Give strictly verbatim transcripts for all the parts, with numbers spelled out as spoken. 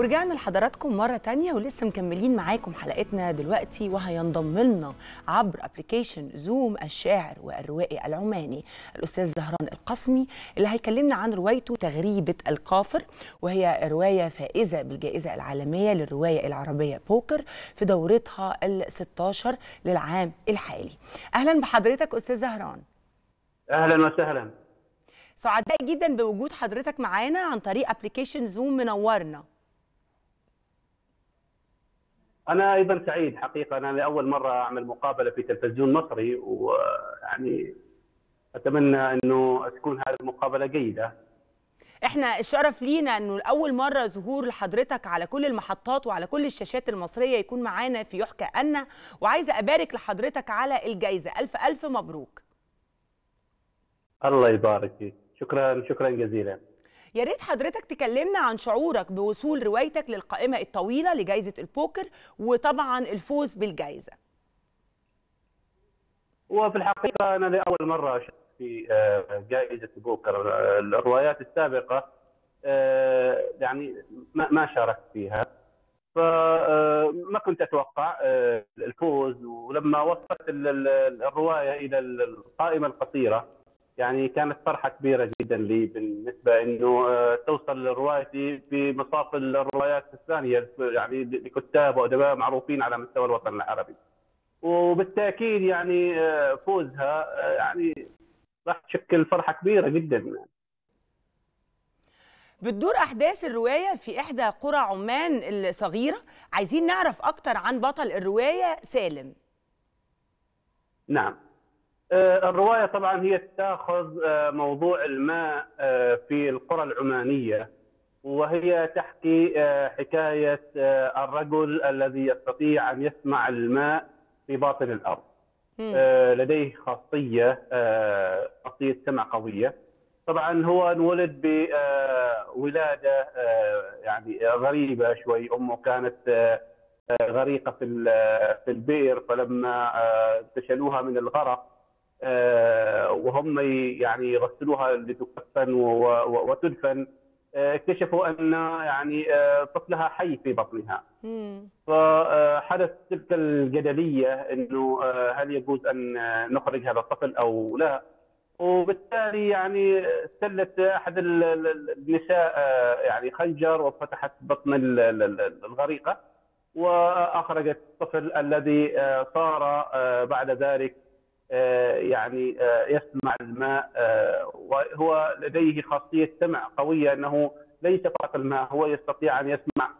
ورجعنا لحضراتكم مرة تانية ولسه مكملين معاكم حلقتنا دلوقتي، وهينضم لنا عبر ابلكيشن زوم الشاعر والروائي العماني الأستاذ زهران القاسمي اللي هيكلمنا عن روايته تغريبة القافر، وهي رواية فائزة بالجائزة العالمية للرواية العربية بوكر في دورتها الستاشر للعام الحالي. أهلا بحضرتك أستاذ زهران. أهلا وسهلا، سعداء جدا بوجود حضرتك معانا عن طريق ابلكيشن زوم، منورنا. أنا أيضا سعيد حقيقة، أنا لأول مرة أعمل مقابلة في تلفزيون مصري، ويعني أتمنى أنه تكون هذه المقابلة جيدة. إحنا الشرف لينا أنه لأول مرة ظهور لحضرتك على كل المحطات وعلى كل الشاشات المصرية يكون معانا في يحكى أن، وعايزة أبارك لحضرتك على الجائزة، ألف ألف مبروك. الله يبارك فيك، شكرا شكرا جزيلا. يا ريت حضرتك تكلمنا عن شعورك بوصول روايتك للقائمة الطويلة لجائزة البوكر وطبعا الفوز بالجائزة. وفي الحقيقة أنا لأول مرة أشارك في جائزة البوكر، الروايات السابقة يعني ما شاركت فيها، فما كنت أتوقع الفوز. ولما وصلت الرواية إلى القائمة القصيرة يعني كانت فرحة كبيرة جدا لي بالنسبة أنه توصل روايتي بمصاف الروايات الثانية يعني لكتاب وأدباء معروفين على مستوى الوطن العربي، وبالتأكيد يعني فوزها يعني راح تشكل فرحة كبيرة جدا. بتدور أحداث الرواية في إحدى قرى عمان الصغيرة، عايزين نعرف أكتر عن بطل الرواية سالم. نعم، الرواية طبعا هي تاخذ موضوع الماء في القرى العمانية، وهي تحكي حكاية الرجل الذي يستطيع أن يسمع الماء في باطن الأرض، لديه خاصية خاصية سمع قوية. طبعا هو انولد بولادة يعني غريبة شوي، أمه كانت غريقة في في البئر، فلما تشلوها من الغرق وهم يعني يغسلوها لتكفن وتدفن اكتشفوا ان يعني طفلها حي في بطنها. فحدث تلك الجدليه انه هل يجوز ان نخرج هذا الطفل او لا، وبالتالي يعني سلت احد النساء يعني خنجر وفتحت بطن الغريقه واخرجت الطفل الذي صار بعد ذلك يعني يسمع الماء، وهو لديه خاصية سمع قوية أنه ليس فقط الماء، هو يستطيع أن يسمع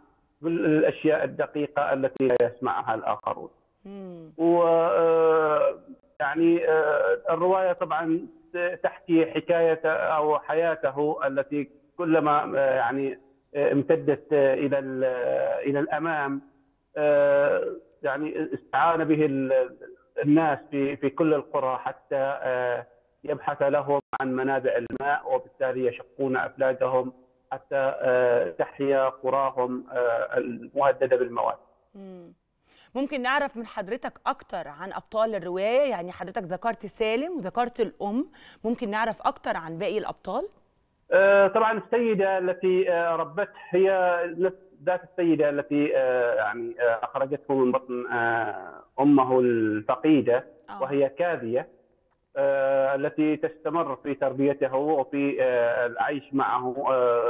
كل الأشياء الدقيقة التي لا يسمعها الآخرون. و يعني الرواية طبعا تحكي حكاية أو حياته التي كلما يعني امتدت إلى إلى الأمام يعني استعان به الناس في في كل القرى حتى يبحث لهم عن منابع الماء، وبالتالي يشقون أفلاجهم حتى تحيا قراهم المهددة بالمواد. ممكن نعرف من حضرتك أكتر عن أبطال الرواية؟ يعني حضرتك ذكرت سالم وذكرت الأم، ممكن نعرف أكتر عن باقي الأبطال؟ طبعا السيدة التي ربته هي ذات السيدة التي يعني أخرجته من بطن أمه الفقيدة، وهي كاذية التي تستمر في تربيته وفي العيش معه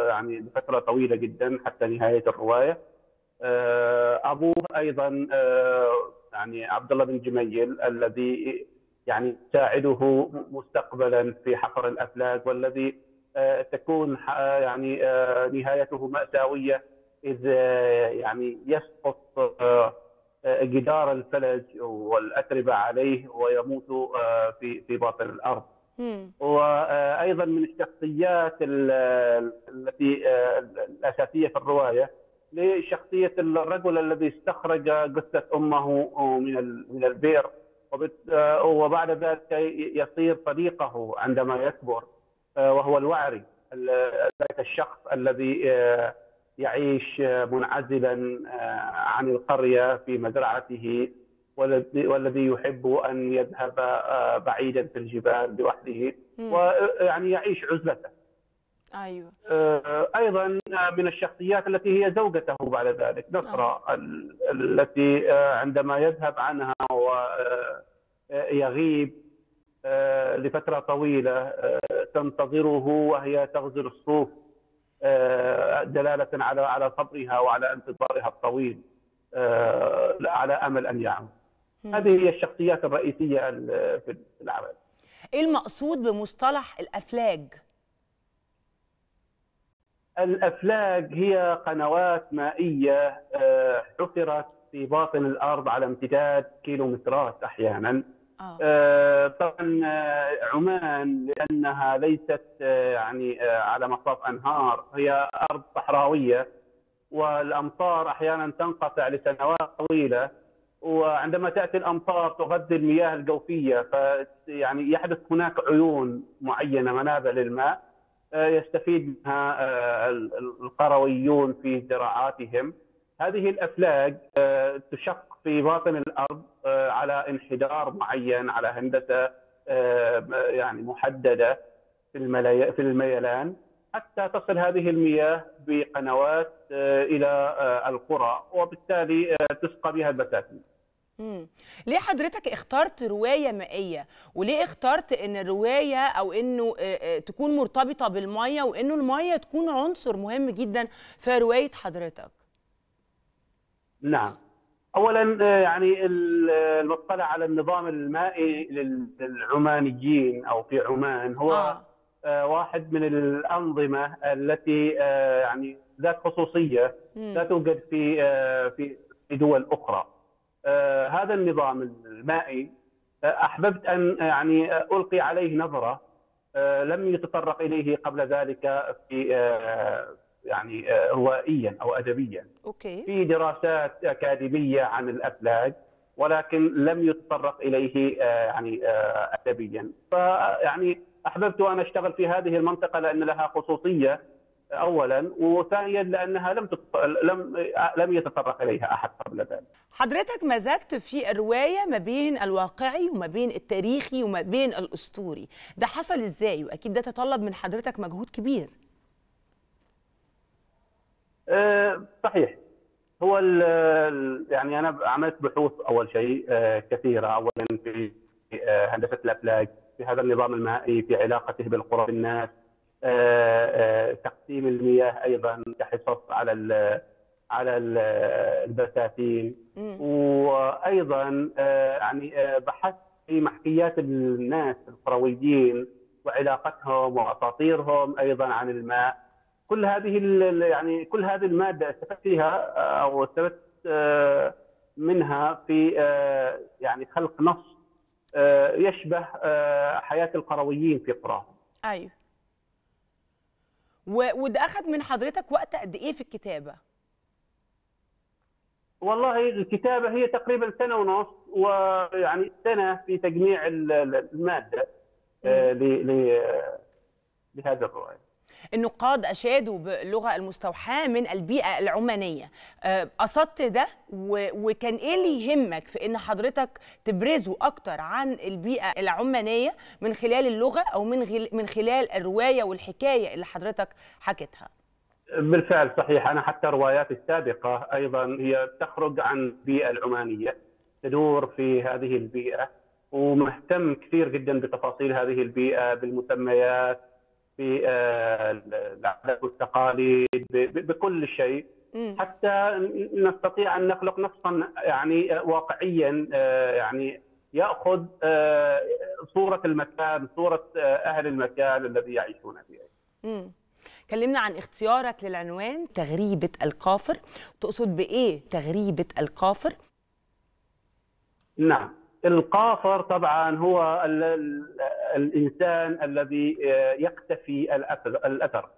يعني لفترة طويلة جدا حتى نهاية الرواية. أبوه أيضا يعني عبد الله بن جميل الذي يعني ساعده مستقبلا في حفر الأفلاج، والذي تكون يعني نهايته مأساوية إذ يعني يسقط جدار الفلج والأتربة عليه ويموت في في باطن الأرض. وأيضا من الشخصيات التي الأساسية في الرواية لشخصية الرجل الذي استخرج جثة أمه من من البئر، وبعد ذلك يصير صديقه عندما يكبر، وهو الوعري، ذاك الشخص الذي يعيش منعزلا عن القرية في مزرعته، والذي يحب أن يذهب بعيدا في الجبال لوحده ويعني يعيش عزلته. ايوه. ايضا من الشخصيات التي هي زوجته بعد ذلك نصرة آه. التي عندما يذهب عنها ويغيب لفترة طويلة تنتظره وهي تغزل الصوف دلالة على على صبرها وعلى انتظارها الطويل على امل ان يعود. هذه هي الشخصيات الرئيسية في العمل. ايه المقصود بمصطلح الأفلاج؟ الأفلاج هي قنوات مائية حفرت في باطن الأرض على امتداد كيلومترات أحيانا. آه. طبعا عمان لأنها ليست يعني على مصاف أنهار، هي أرض صحراوية والأمطار أحيانا تنقطع لسنوات طويلة، وعندما تأتي الأمطار تغذي المياه الجوفية، فيعني يحدث هناك عيون معينة منابع للماء يستفيد منها القرويون في زراعاتهم. هذه الأفلاج تشق في باطن الأرض على انحدار معين، على هندسة يعني محددة في الميلان، حتى تصل هذه المياه بقنوات إلى القرى، وبالتالي تسقى بها البساتين. امم ليه حضرتك اخترت روايه مائيه؟ وليه اخترت ان الروايه او انه تكون مرتبطه بالميه، وانه الميه تكون عنصر مهم جدا في روايه حضرتك؟ نعم، اولا يعني المطلع على النظام المائي للعمانيين او في عمان هو آه. واحد من الانظمه التي يعني ذات خصوصيه مم. لا توجد في في دول اخرى. آه هذا النظام المائي آه أحببت أن يعني ألقي عليه نظرة آه لم يتطرق إليه قبل ذلك في آه يعني آه روائيا أو أدبيا. أوكي. في دراسات أكاديمية عن الأفلاج ولكن لم يتطرق إليه آه يعني آه أدبيا، فيعني أحببت أن أشتغل في هذه المنطقة لأن لها خصوصية اولا، وثانيا لانها لم تط... لم لم يتطرق اليها احد قبل ذلك. حضرتك مزجت في الروايه ما بين الواقعي وما بين التاريخي وما بين الاسطوري، ده حصل ازاي؟ واكيد ده تطلب من حضرتك مجهود كبير. أه صحيح، هو ال... يعني انا عملت بحوث اول شيء أه كثيره، اولا في هندسه الافلاج، في هذا النظام المائي، في علاقته بالقرى بالناس، آآ آآ تقسيم المياه ايضا كحصص على ال على ال البساتين، وايضا يعني بحثت في محكيات الناس القرويين وعلاقتهم واساطيرهم ايضا عن الماء. كل هذه يعني كل هذه الماده استفدت فيها او استفدت منها في يعني خلق نص يشبه حياه القرويين في قراهم. ايوه. وده أخذ من حضرتك وقت قد إيه في الكتابة؟ والله الكتابة هي تقريبا سنة ونص، ويعني سنة في تجميع المادة لهذا الرواية. النقاد أشادوا باللغة المستوحاة من البيئة العمانية، قصدت ده، وكان إيه اللي يهمك في إن حضرتك تبرزه أكتر عن البيئة العمانية من خلال اللغة أو من من خلال الرواية والحكاية اللي حضرتك حكيتها؟ بالفعل صحيح، أنا حتى رواياتي السابقة أيضا هي تخرج عن البيئة العمانية، تدور في هذه البيئة، ومهتم كثير جدا بتفاصيل هذه البيئة، بالمسميات، بالعادات والتقاليد، بكل شيء، حتى نستطيع ان نخلق نصا يعني واقعيا يعني ياخذ صوره المكان، صوره اهل المكان الذي يعيشون فيه. امم كلمنا عن اختيارك للعنوان تغريبة القافر، تقصد بايه تغريبة القافر؟ نعم، القافر طبعا هو الانسان الذي يقتفي الاثر،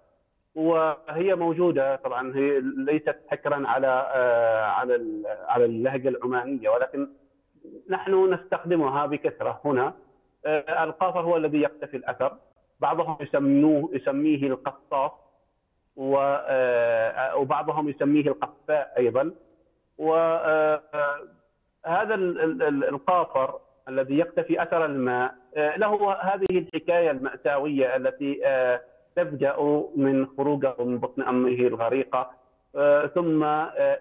وهي موجوده طبعا، هي ليست حكرا على على على اللهجه العمانيه، ولكن نحن نستخدمها بكثره هنا. القافر هو الذي يقتفي الاثر، بعضهم يسموه يسميه القصاص، وبعضهم يسميه القفاء ايضا. و هذا القافر الذي يقتفي أثر الماء له هذه الحكاية المأساوية التي استفجأ من خروجه من بطن أمه الغريقة، ثم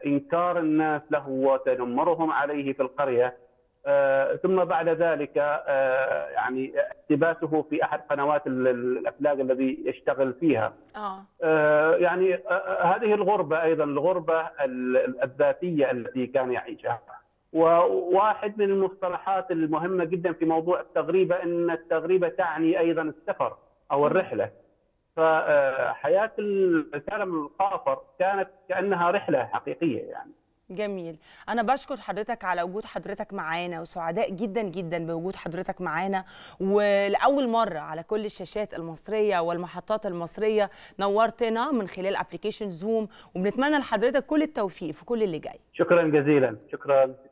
إنكار الناس له وتنمرهم عليه في القرية، ثم بعد ذلك يعني اقتباسه في أحد قنوات الأفلاج الذي يشتغل فيها. آه. يعني هذه الغربة أيضا الغربة الذاتية التي كان يعيشها. وواحد من المصطلحات المهمة جدا في موضوع التغريبة أن التغريبة تعني أيضا السفر أو الرحلة. فحياة زهران القاسمي كانت كأنها رحلة حقيقية يعني. جميل، أنا بشكر حضرتك على وجود حضرتك معانا، وسعداء جدا جدا بوجود حضرتك معانا، ولأول مرة على كل الشاشات المصرية والمحطات المصرية نورتنا من خلال أبليكيشن زوم، وبنتمنى لحضرتك كل التوفيق في كل اللي جاي. شكرا جزيلا، شكرا.